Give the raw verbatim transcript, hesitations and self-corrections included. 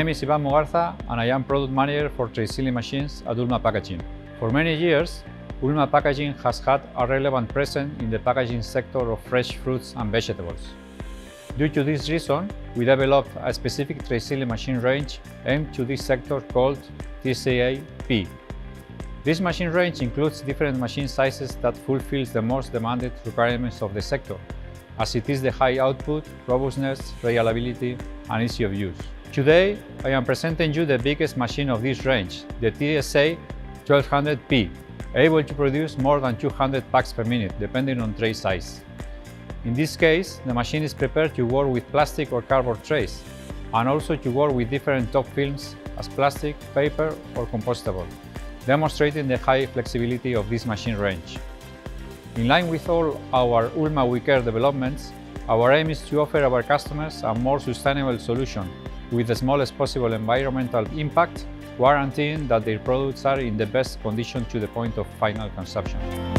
name is Iban Mugarza and I am product manager for Traysealing Machines at Ulma Packaging. For many years, Ulma Packaging has had a relevant presence in the packaging sector of fresh fruits and vegetables. Due to this reason, we developed a specific Traysealing machine range aimed to this sector called T S A P. This machine range includes different machine sizes that fulfills the most demanded requirements of the sector, as it is the high output, robustness, reliability, and ease of use. Today, I am presenting you the biggest machine of this range, the T S A twelve hundred P, able to produce more than two hundred packs per minute, depending on tray size. In this case, the machine is prepared to work with plastic or cardboard trays, and also to work with different top films as plastic, paper, or compostable, demonstrating the high flexibility of this machine range. In line with all our Ulma WeCare developments, our aim is to offer our customers a more sustainable solution with the smallest possible environmental impact, guaranteeing that their products are in the best condition to the point of final consumption.